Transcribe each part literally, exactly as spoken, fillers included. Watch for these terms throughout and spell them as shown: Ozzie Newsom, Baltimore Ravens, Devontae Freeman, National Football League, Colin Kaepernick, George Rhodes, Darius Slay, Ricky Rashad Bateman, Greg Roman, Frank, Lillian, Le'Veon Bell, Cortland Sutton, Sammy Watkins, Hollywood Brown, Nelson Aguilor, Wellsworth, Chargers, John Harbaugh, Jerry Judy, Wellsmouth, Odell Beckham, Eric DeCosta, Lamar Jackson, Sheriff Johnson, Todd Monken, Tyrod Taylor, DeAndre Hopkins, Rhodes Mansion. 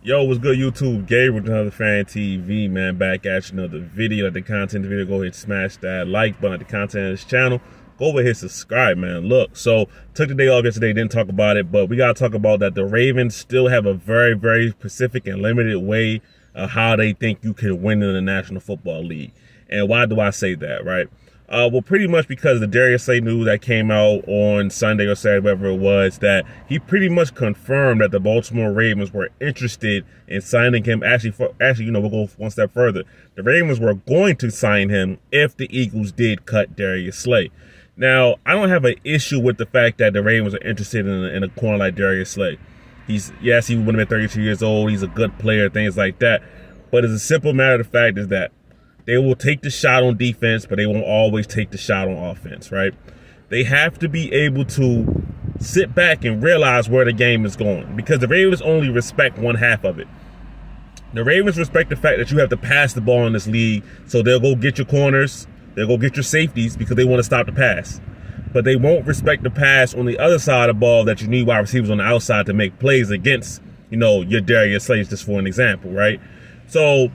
Yo, what's good, YouTube? Gabriel, Just Another Fan T V, man. Back at you, another video. At the content of the video, go ahead and smash that like button. At the content of this channel, go over here and subscribe, man. Look, so took the day off yesterday, didn't talk about it, but we got to talk about that. The Ravens still have a very, very specific and limited way of how they think you can win in the National Football League. And why do I say that, right? Uh, well, pretty much because the Darius Slay news that came out on Sunday or Saturday, whatever it was, that he pretty much confirmed that the Baltimore Ravens were interested in signing him. Actually, for, actually, you know, we'll go one step further. The Ravens were going to sign him if the Eagles did cut Darius Slay. Now, I don't have an issue with the fact that the Ravens are interested in a, in a corner like Darius Slay. He's, yes, he would have been thirty-two years old. He's a good player, things like that. But it's a simple matter of fact is that they will take the shot on defense, but they won't always take the shot on offense, right? They have to be able to sit back and realize where the game is going, because the Ravens only respect one half of it. The Ravens respect the fact that you have to pass the ball in this league, so they'll go get your corners, they'll go get your safeties because they want to stop the pass. But they won't respect the pass on the other side of the ball that you need wide receivers on the outside to make plays against, you know, your Darius Slay, just for an example, right? So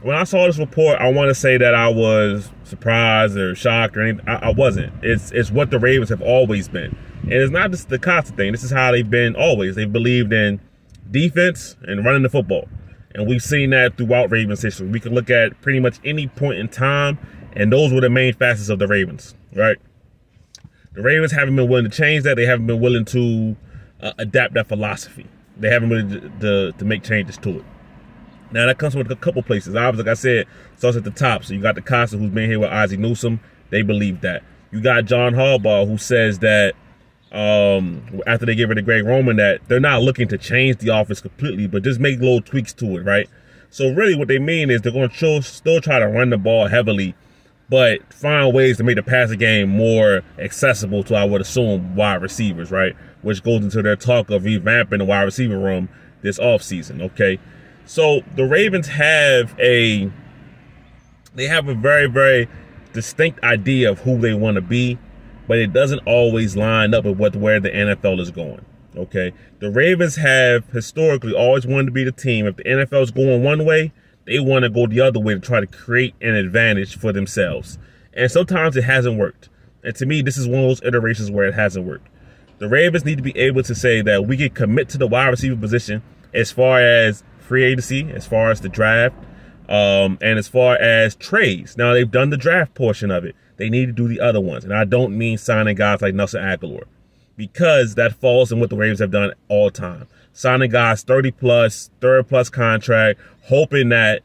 when I saw this report, I want to say that I was surprised or shocked or anything. I, I wasn't. It's it's what the Ravens have always been. And it's not just the constant thing. This is how they've been always. They've believed in defense and running the football. And we've seen that throughout Ravens history. We can look at pretty much any point in time, and those were the main facets of the Ravens, right? The Ravens haven't been willing to change that. They haven't been willing to uh, adapt that philosophy. They haven't been willing to, to, to make changes to it. Now, that comes from a couple places. Obviously, like I said, it starts at the top. So you got DeCosta, who's been here with Ozzie Newsom. They believe that. You got John Harbaugh, who says that um, after they get rid of Greg Roman, that they're not looking to change the offense completely, but just make little tweaks to it, right? So really what they mean is they're going to still try to run the ball heavily, but find ways to make the passing game more accessible to, I would assume, wide receivers, right? Which goes into their talk of revamping the wide receiver room this offseason, okay? So the Ravens have a, they have a very, very distinct idea of who they want to be, but it doesn't always line up with what, where the N F L is going, okay? The Ravens have historically always wanted to be the team. If the N F L is going one way, they want to go the other way to try to create an advantage for themselves. And sometimes it hasn't worked. And to me, this is one of those iterations where it hasn't worked. The Ravens need to be able to say that we can commit to the wide receiver position as far as free agency, as far as the draft, um, and as far as trades. Now, they've done the draft portion of it. They need to do the other ones. And I don't mean signing guys like Nelson Aguilor, because that falls in what the Ravens have done all time. Signing guys thirty plus, third plus contract, hoping that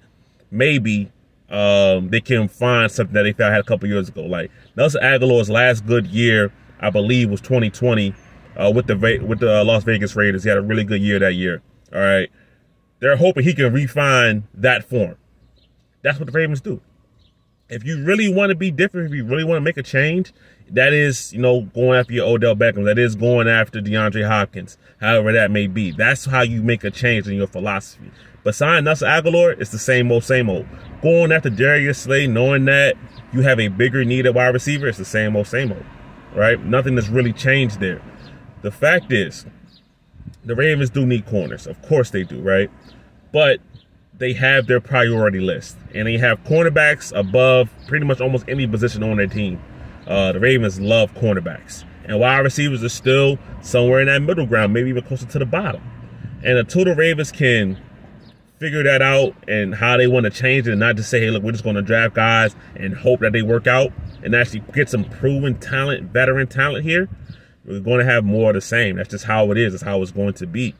maybe um, they can find something that they found had a couple years ago. Like Nelson Aguilar's last good year, I believe, was twenty twenty uh, with the, with the Las Vegas Raiders. He had a really good year that year. All right. They're hoping he can refine that form. That's what the Ravens do. If you really want to be different, if you really want to make a change, that is, you know, going after your Odell Beckham. That is going after DeAndre Hopkins, however that may be. That's how you make a change in your philosophy. But signing Nelson Aguilar, it's the same old, same old. Going after Darius Slay, knowing that you have a bigger need at wide receiver, it's the same old, same old, right? Nothing that's really changed there. The fact is, the Ravens do need corners. Of course they do, right? But they have their priority list. And they have cornerbacks above pretty much almost any position on their team. Uh, the Ravens love cornerbacks. And wide receivers are still somewhere in that middle ground, maybe even closer to the bottom. And until the Ravens can figure that out and how they want to change it, and not just say, hey, look, we're just going to draft guys and hope that they work out and actually get some proven talent, veteran talent here, we're going to have more of the same. That's just how it is. That's how it's going to be.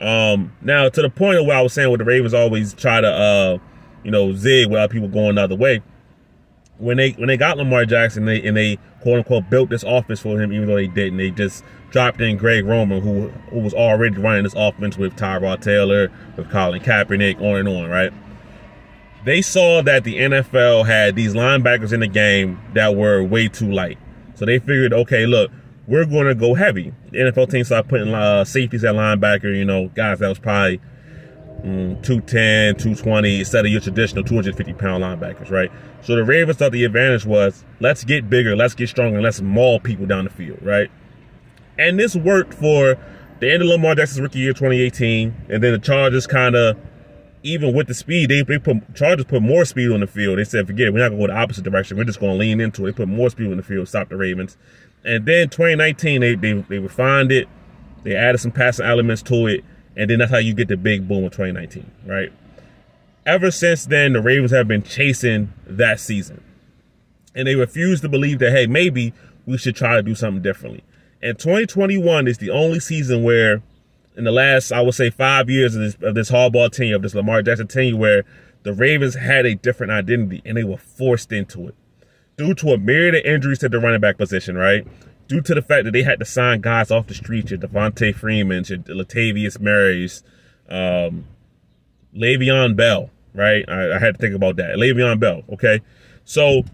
Um, now, to the point of where I was saying where the Ravens always try to, uh, you know, zig without people going the other way. When they when they got Lamar Jackson, they, and they, quote-unquote, built this offense for him, even though they didn't. They just dropped in Greg Roman, who, who was already running this offense with Tyrod Taylor, with Colin Kaepernick, on and on, right? They saw that the N F L had these linebackers in the game that were way too light. So they figured, okay, look, we're going to go heavy. The N F L team started putting uh, safeties at linebacker, you know, guys that was probably mm, two ten, two twenty, instead of your traditional two hundred fifty pound linebackers, right? So the Ravens thought the advantage was, let's get bigger, let's get stronger, let's maul people down the field, right? And this worked for They ended Lamar Jackson's rookie year, twenty eighteen, and then the Chargers kind of, even with the speed, they, they put Chargers put more speed on the field. They said, forget it, we're not going to go the opposite direction. We're just going to lean into it. They put more speed on the field, stop the Ravens. And then twenty nineteen, they, they, they refined it. They added some passing elements to it, and then that's how you get the big boom of twenty nineteen, right? Ever since then, the Ravens have been chasing that season. And they refuse to believe that, hey, maybe we should try to do something differently. And twenty twenty-one is the only season where, in the last, I would say, five years of this, of this Harbaugh tenure, of this Lamar Jackson tenure, where the Ravens had a different identity and they were forced into it due to a myriad of injuries to the running back position, right? Due to the fact that they had to sign guys off the street, your Devontae Freeman, your Latavius Murray's, um, Le'Veon Bell, right? I, I had to think about that. Le'Veon Bell, okay? So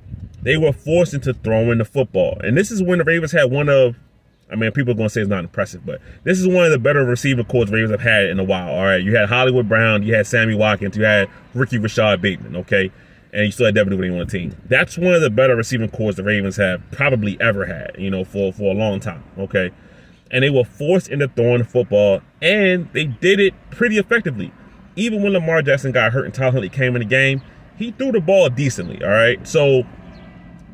they were forced into throwing the football. And this is when the Ravens had one of, I mean, people are going to say it's not impressive, but this is one of the better receiver corps Ravens have had in a while, all right? You had Hollywood Brown, you had Sammy Watkins, you had Ricky Rashad Bateman, okay? And you still had Devin Woody on the team. That's one of the better receiving corps the Ravens have probably ever had, you know, for, for a long time, okay? And they were forced into throwing the football, and they did it pretty effectively. Even when Lamar Jackson got hurt and Todd Monken came in the game, he threw the ball decently, all right? So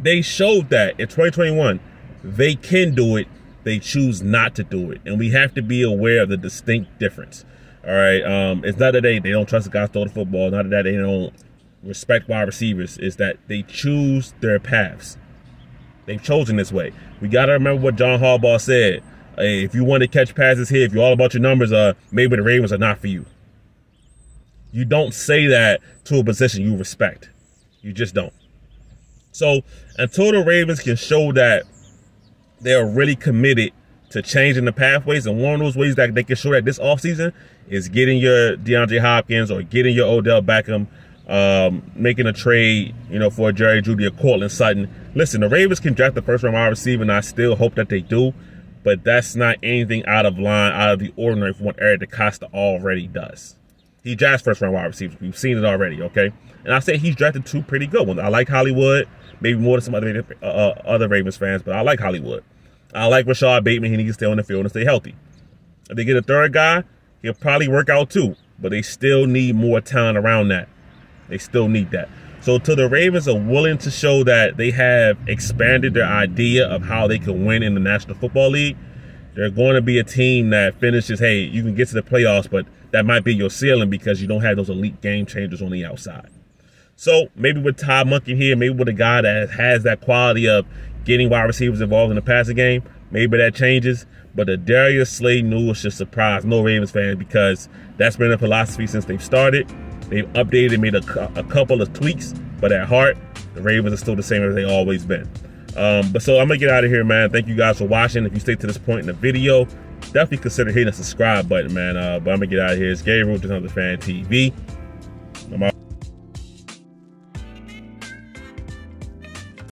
they showed that in twenty twenty-one, they can do it. They choose not to do it. And we have to be aware of the distinct difference. All right. Um, it's not that they, they don't trust the guys to throw the football. Not that they don't respect wide receivers. It's that they choose their paths. They've chosen this way. We got to remember what John Harbaugh said. Hey, if you want to catch passes here, if you're all about your numbers, uh, maybe the Ravens are not for you. You don't say that to a position you respect. You just don't. So until the Ravens can show that they're really committed to changing the pathways. And one of those ways that they can show that this offseason is getting your DeAndre Hopkins or getting your Odell Beckham, um, making a trade, you know, for Jerry Judy or Cortland Sutton. Listen, the Ravens can draft the first round wide receiver, and I still hope that they do. But that's not anything out of line, out of the ordinary from what Eric DeCosta already does. He drafts first round wide receivers. We've seen it already, okay? And I say he's drafted two pretty good ones. I like Hollywood. Maybe more than some other uh, other Ravens fans, but I like Hollywood. I like Rashad Bateman. He needs to stay on the field and stay healthy. If they get a third guy, he'll probably work out too, but they still need more talent around that. They still need that. So till the Ravens are willing to show that they have expanded their idea of how they can win in the National Football League, they're going to be a team that finishes, hey, you can get to the playoffs, but that might be your ceiling because you don't have those elite game changers on the outside. So maybe with Todd Monken here, maybe with a guy that has that quality of getting wide receivers involved in the passing game, maybe that changes. But the Darius Slay news should surprise no Ravens fan because that's been a philosophy since they've started. They've updated and made a, a couple of tweaks, but at heart, the Ravens are still the same as they always been. Um, but so I'm going to get out of here, man. Thank you guys for watching. If you stay to this point in the video, definitely consider hitting the subscribe button, man. Uh, but I'm going to get out of here. It's Gary, Just Another Fan T V. I'm out.